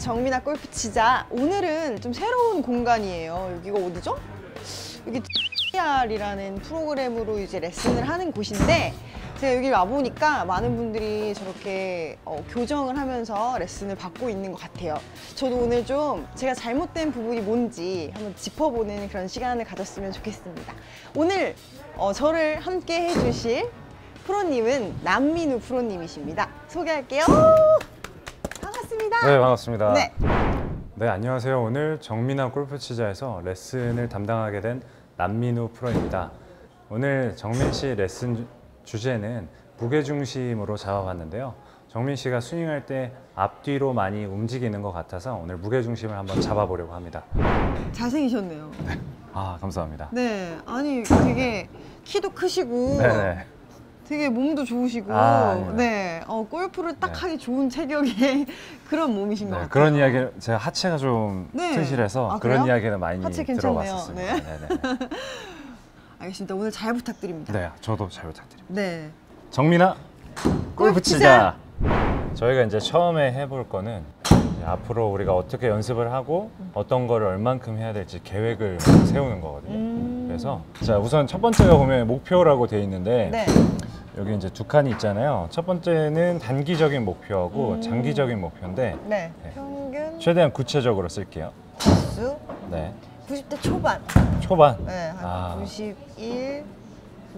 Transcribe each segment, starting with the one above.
정민아 골프치자. 오늘은 좀 새로운 공간이에요. 여기가 어디죠? 여기 TR이라는 프로그램으로 이제 레슨을 하는 곳인데, 제가 여기 와보니까 많은 분들이 저렇게 교정을 하면서 레슨을 받고 있는 것 같아요. 저도 오늘 좀 제가 잘못된 부분이 뭔지 한번 짚어보는 그런 시간을 가졌으면 좋겠습니다. 오늘 저를 함께 해주실 프로님은 남민우 프로님이십니다. 소개할게요. 반갑습니다. 네, 반갑습니다. 네, 안녕하세요. 오늘 정민아 골프치자에서 레슨을 담당하게 된 남민우 프로입니다. 오늘 정민 씨 레슨 주제는 무게중심으로 잡아봤는데요. 정민 씨가 스윙할 때 앞뒤로 많이 움직이는 것 같아서 오늘 무게중심을 한번 잡아보려고 합니다. 잘생기셨네요. 네. 아, 감사합니다. 네, 아니 되게 키도 크시고 네네. 되게 몸도 좋으시고 네, 골프를 딱 하기 좋은 체격의 그런 몸이신 것 같아요. 그런 이야기, 제가 하체가 좀 튼실해서 그런 이야기는 많이 들어봤었습니다. 네. 네네. 알겠습니다. 오늘 잘 부탁드립니다. 네, 저도 잘 부탁드립니다. 네. 정민아 골프치자. 저희가 이제 처음에 해볼 거는 이제 앞으로 우리가 어떻게 연습을 하고 어떤 거를 얼만큼 해야 될지 계획을 세우는 거거든요. 그래서 자, 우선 첫 번째가 보면 목표라고 돼 있는데 네. 여기 이제 두 칸이 있잖아요. 첫 번째는 단기적인 목표하고 장기적인 목표인데 네. 네. 평균 최대한 구체적으로 쓸게요. 수? 네. 90대 초반. 초반? 네, 한 91,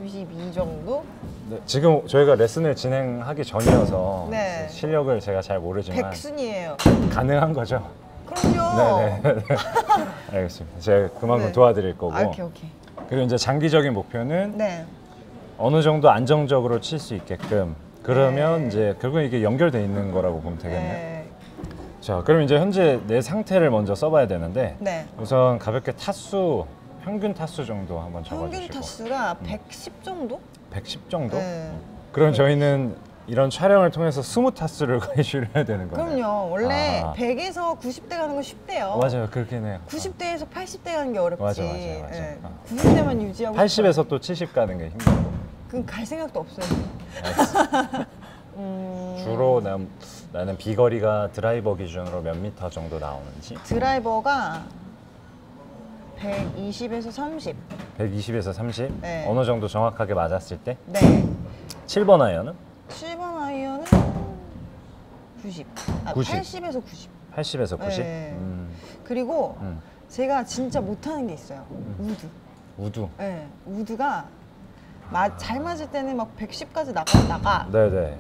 92 정도? 네, 지금 저희가 레슨을 진행하기 전이어서 네. 실력을 제가 잘 모르지만 백순이에요. 가능한 거죠? 그럼요. 네네. 알겠습니다. 제가 그만큼 네. 도와드릴 거고. 아, 오케이, 오케이. 그리고 이제 장기적인 목표는 네. 어느 정도 안정적으로 칠 수 있게끔 그러면 네. 이제 결국 이게 연결돼 있는 거라고 보면 되겠네요. 네. 자, 그럼 이제 현재 내 상태를 먼저 써봐야 되는데 네. 우선 가볍게 타수, 평균 타수 정도 한번 적어주시고. 평균 타수가 110 정도? 110 정도? 네. 그럼 저희는 이런 촬영을 통해서 20타수를 거의 줄여야 되는 거예요. 그럼요. 원래 100에서 90대 가는 건 쉽대요. 맞아요. 그렇긴 해요. 90대에서 80대 가는 게 어렵지. 맞아요. 네. 90대만 유지하고 80에서 또 70 가는 게 힘들고. 그럼 갈 생각도 없어요. 주로 나는 비거리가 드라이버 기준으로 몇 미터 정도 나오는지? 드라이버가 120에서 30. 120에서 30? 네. 어느 정도 정확하게 맞았을 때? 네. 7번 아이언은? 7번 아이언은 90. 90. 80에서 90. 80에서 90? 네. 그리고 제가 진짜 못하는 게 있어요. 우드. 우드? 네. 우드가 잘 맞을 때는 막 110까지 나갔다가 네네.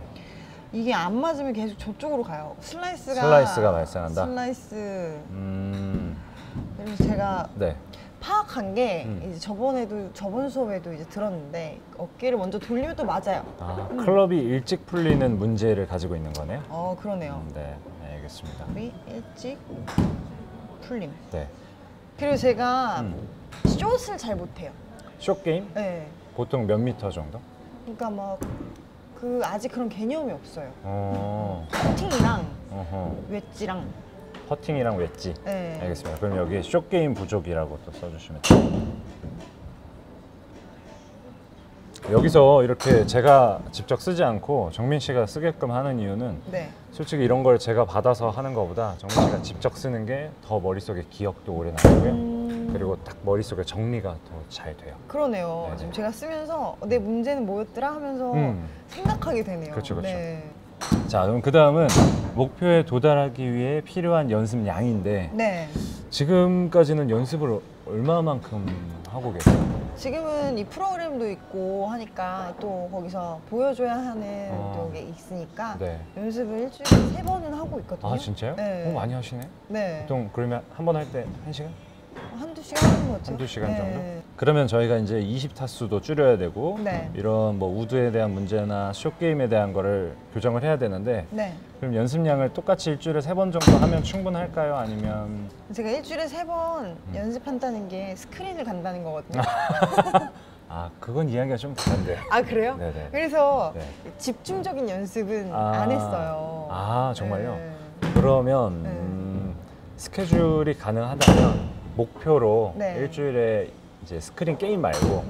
이게 안 맞으면 계속 저쪽으로 가요. 슬라이스가 발생한다. 슬라이스. 그래서 제가 네. 파악한 게 이제 저번 수업에도 이제 들었는데 어깨를 먼저 돌리면 또 맞아요. 클럽이 일찍 풀리는 문제를 가지고 있는 거네요. 그러네요. 네, 알겠습니다. 클럽이 일찍 풀림. 네. 그리고 제가 숏을 잘 못해요. 숏 게임? 네. 보통 몇 미터 정도? 그러니까 막. 아직 그런 개념이 없어요. 퍼팅이랑 웨지랑. 퍼팅이랑 웨지. 네. 알겠습니다. 그럼 여기 숏게임 부족이라고 또 써주시면 돼요. 여기서 이렇게 제가 직접 쓰지 않고 정민 씨가 쓰게끔 하는 이유는 네. 솔직히 이런 걸 제가 받아서 하는 것보다 정민 씨가 직접 쓰는 게 더 머릿속에 기억도 오래 남고요. 그리고 딱 머릿속에 정리가 더 잘 돼요. 그러네요. 네네. 지금 제가 쓰면서 내 문제는 뭐였더라 하면서 생각하게 되네요. 그렇죠, 그렇죠. 네. 자, 그럼 그 다음은 목표에 도달하기 위해 필요한 연습량인데 네. 지금까지는 연습을 얼마만큼 하고 계세요? 지금은 이 프로그램도 있고 하니까 또 거기서 보여줘야 하는 게 있으니까 네. 연습을 일주일에 3번은 하고 있거든요. 아, 진짜요? 네. 많이 하시네? 네. 보통 그러면 한 번 할 때 1시간? 한두 시간 하는 거죠. 한두 시간 네. 정도? 그러면 저희가 이제 20타수도 줄여야 되고 네. 이런 뭐 우드에 대한 문제나 숏게임에 대한 거를 교정을 해야 되는데 네. 그럼 연습량을 똑같이 일주일에 3번 정도 하면 충분할까요? 아니면? 제가 일주일에 3번 연습한다는 게 스크린을 간다는 거거든요. 그건 이야기가 좀 다른데. 그래요? 네네. 그래서 네. 집중적인 연습은 안 했어요. 정말요? 네. 그러면 스케줄이 가능하다면 목표로 네. 일주일에 이제 스크린 게임 말고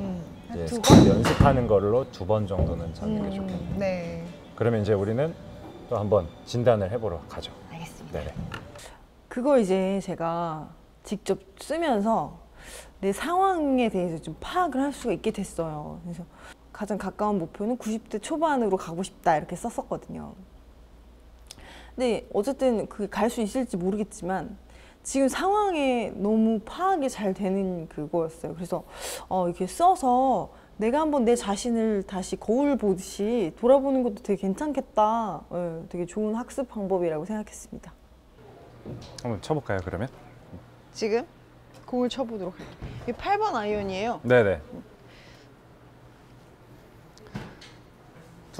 이제 스크린 연습하는 걸로 2번 정도는 잡는 게 좋겠네요. 네. 그러면 이제 우리는 또 한번 진단을 해보러 가죠. 알겠습니다. 네네. 그걸 이제 제가 직접 쓰면서 내 상황에 대해서 좀 파악을 할 수가 있게 됐어요. 그래서 가장 가까운 목표는 90대 초반으로 가고 싶다 이렇게 썼었거든요. 근데 어쨌든 그게 갈 수 있을지 모르겠지만 지금 상황에 너무 파악이 잘 되는 그거였어요. 그래서 이렇게 써서 내가 한번 내 자신을 다시 거울 보듯이 돌아보는 것도 되게 괜찮겠다. 예, 되게 좋은 학습 방법이라고 생각했습니다. 한번 쳐볼까요, 그러면? 지금 공을 쳐보도록 할게요. 이게 8번 아이언이에요. 네네.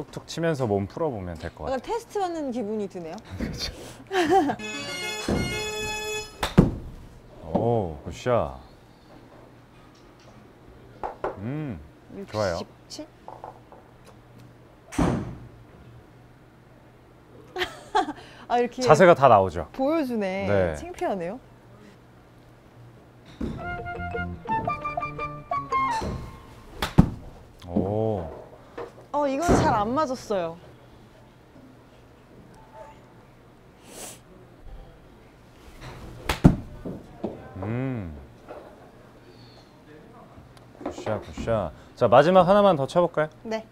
툭툭 치면서 몸 풀어보면 될 것 같아요. 약간 테스트 받는 기분이 드네요. 그렇죠. 오, 굿샷. 좋아요. 67? 아, 이렇게 자세가 다 나오죠. 보여주네. 네. 창피하네요. 오. 이건 잘 안 맞았어요. 굿샷, 굿샷. 자, 마지막 하나만 더 쳐볼까요? 네.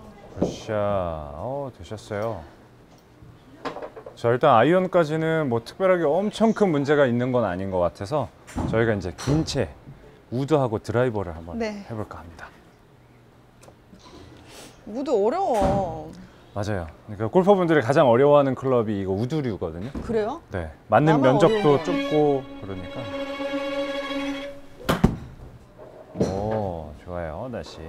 굿샷. 되셨어요. 자, 일단 아이언까지는 뭐 특별하게 엄청 큰 문제가 있는 건 아닌 것 같아서 저희가 이제 긴 채 우드하고 드라이버를 한번 해볼까 합니다. 우드 어려워. 맞아요. 그러니까 골퍼분들이 가장 어려워하는 클럽이 이거 우드류거든요. 그래요? 네. 맞는 면적도 어려워요. 좁고 그러니까. 오, 좋아요. 다시.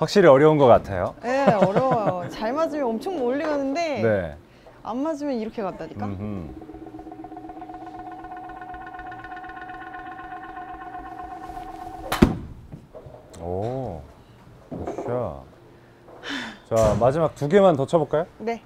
확실히 어려운 것 같아요. 네, 어려워요. 잘 맞으면 엄청 멀리 가는데 네. 안 맞으면 이렇게 간다니까. 오, 굿샷. 자, 마지막 두 개만 더 쳐볼까요? 네.